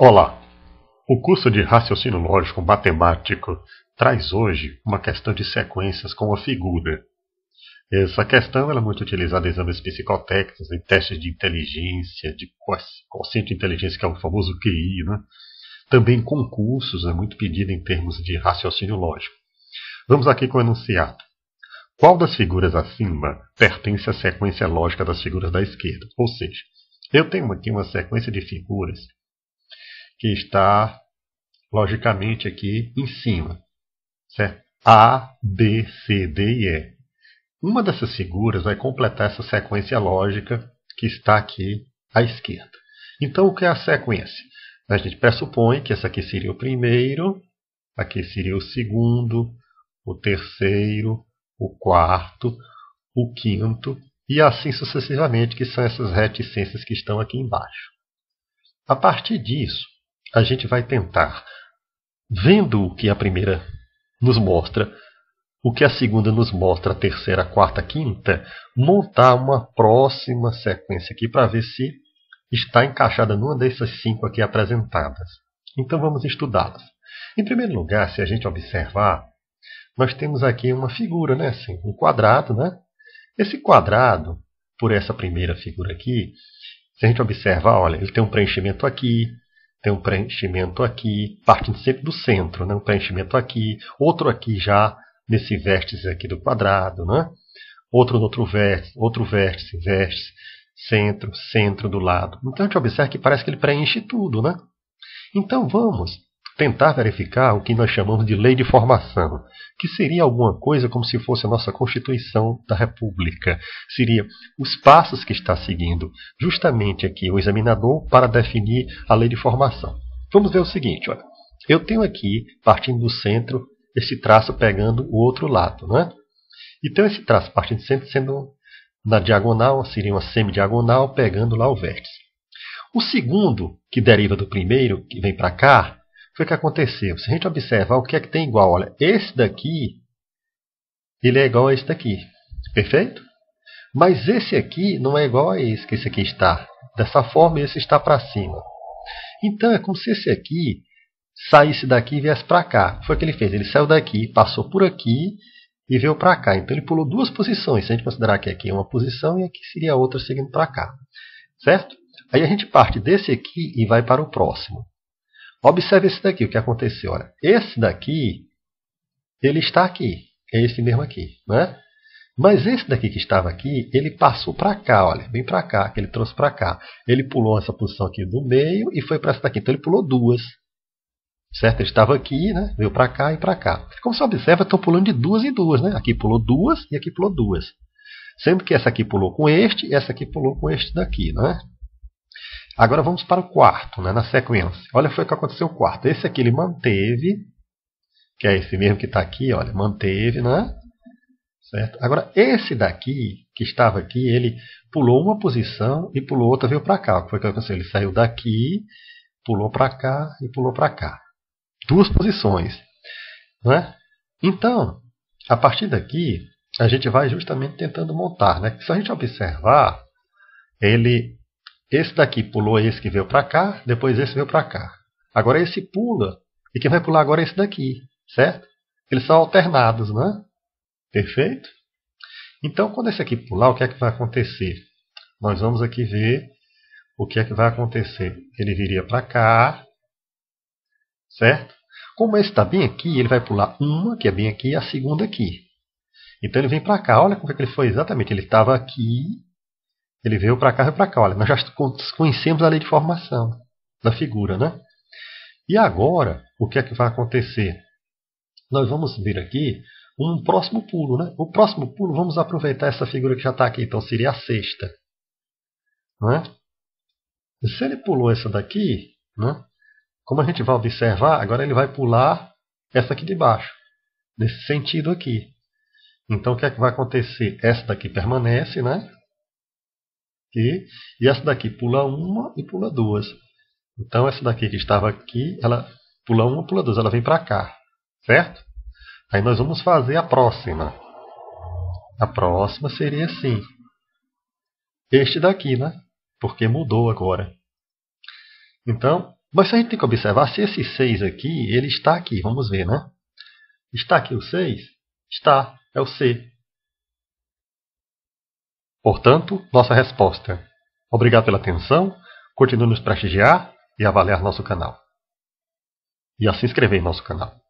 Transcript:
Olá! O curso de Raciocínio Lógico Matemático traz hoje uma questão de sequências com uma figura. Essa questão ela é muito utilizada em exames psicotécnicos, em testes de inteligência, de quociente de inteligência, que é o famoso QI, né? Também em concursos, é muito pedida em termos de raciocínio lógico. Vamos aqui com o enunciado. Qual das figuras acima pertence à sequência lógica das figuras da esquerda? Ou seja, eu tenho aqui uma sequência de figuras que está, logicamente, aqui em cima, certo? A, B, C, D e E. Uma dessas figuras vai completar essa sequência lógica que está aqui à esquerda. Então, o que é a sequência? A gente pressupõe que essa aqui seria o primeiro, aqui seria o segundo, o terceiro, o quarto, o quinto, e assim sucessivamente, que são essas reticências que estão aqui embaixo. A partir disso, a gente vai tentar, vendo o que a primeira nos mostra, o que a segunda nos mostra, a terceira, a quarta, a quinta, montar uma próxima sequência aqui para ver se está encaixada numa dessas cinco aqui apresentadas. Então vamos estudá-las. Em primeiro lugar, se a gente observar, nós temos aqui uma figura, né? Assim, um quadrado, né? Esse quadrado, por essa primeira figura aqui, se a gente observar, olha, ele tem um preenchimento aqui, tem um preenchimento aqui, partindo sempre do centro, né? Um preenchimento aqui, outro aqui já nesse vértice aqui do quadrado, né? Outro no outro vértice, centro, centro do lado. Então, a gente observa que parece que ele preenche tudo, né? Então, vamos tentar verificar o que nós chamamos de lei de formação, que seria alguma coisa como se fosse a nossa Constituição da República. Seria os passos que está seguindo justamente aqui o examinador para definir a lei de formação. Vamos ver o seguinte, olha. Eu tenho aqui, partindo do centro, esse traço pegando o outro lado, né? E tenho esse traço partindo do centro sendo na diagonal, seria uma semidiagonal, pegando lá o vértice. O segundo, que deriva do primeiro, que vem para cá, foi o que aconteceu. Se a gente observar, o que é que tem igual? Olha, esse daqui, ele é igual a esse daqui. Perfeito? Mas esse aqui não é igual a esse, que esse aqui está dessa forma e esse está para cima. Então, é como se esse aqui saísse daqui e viesse para cá. Foi o que ele fez. Ele saiu daqui, passou por aqui e veio para cá. Então, ele pulou duas posições. Se a gente considerar que aqui é uma posição e aqui seria outra seguindo para cá. Certo? Aí a gente parte desse aqui e vai para o próximo. Observe esse daqui, o que aconteceu. Olha, esse daqui, ele está aqui. É esse mesmo aqui, né? Mas esse daqui que estava aqui, ele passou para cá, olha. Vem para cá, que ele trouxe para cá. Ele pulou essa posição aqui do meio e foi para essa daqui. Então, ele pulou duas. Certo? Ele estava aqui, né? Veio para cá e para cá. Como você observa, estão pulando de duas em duas, né? Aqui pulou duas e aqui pulou duas. Sempre que essa aqui pulou com este e essa aqui pulou com este daqui, né? Agora vamos para o quarto, né, na sequência. Olha, foi o que aconteceu o quarto. Esse aqui ele manteve, que é esse mesmo que está aqui, olha, manteve, né? Certo? Agora, esse daqui, que estava aqui, ele pulou uma posição e pulou outra, veio para cá. O que foi que aconteceu? Ele saiu daqui, pulou para cá e pulou para cá. Duas posições, né? Então, a partir daqui, a gente vai justamente tentando montar, né? Se a gente observar, ele... Esse daqui pulou esse que veio para cá, depois esse veio para cá. Agora esse pula, e quem vai pular agora é esse daqui, certo? Eles são alternados, né? Perfeito? Então, quando esse aqui pular, o que é que vai acontecer? Nós vamos aqui ver o que é que vai acontecer. Ele viria para cá, certo? Como esse está bem aqui, ele vai pular uma, que é bem aqui, e a segunda aqui. Então, ele vem para cá. Olha como é que ele foi exatamente. Ele estava aqui. Ele veio para cá e veio para cá. Olha, nós já conhecemos a lei de formação da figura, né? E agora, o que é que vai acontecer? Nós vamos ver aqui um próximo pulo, né? O próximo pulo, vamos aproveitar essa figura que já está aqui. Então, seria a sexta, né? E se ele pulou essa daqui, né? Como a gente vai observar, agora ele vai pular essa aqui de baixo, nesse sentido aqui. Então, o que é que vai acontecer? Essa daqui permanece, né? E essa daqui pula uma e pula duas. Então, essa daqui que estava aqui, ela pula uma e pula duas. Ela vem para cá, certo? Aí nós vamos fazer a próxima. A próxima seria assim. Este daqui, né? Porque mudou agora. Então, Mas se a gente tem que observar, se esse 6 aqui, ele está aqui, vamos ver, né? Está aqui o 6? Está, é o C. Portanto, nossa resposta. Obrigado pela atenção, continue nos prestigiar e avaliar nosso canal. E a se inscrever em nosso canal.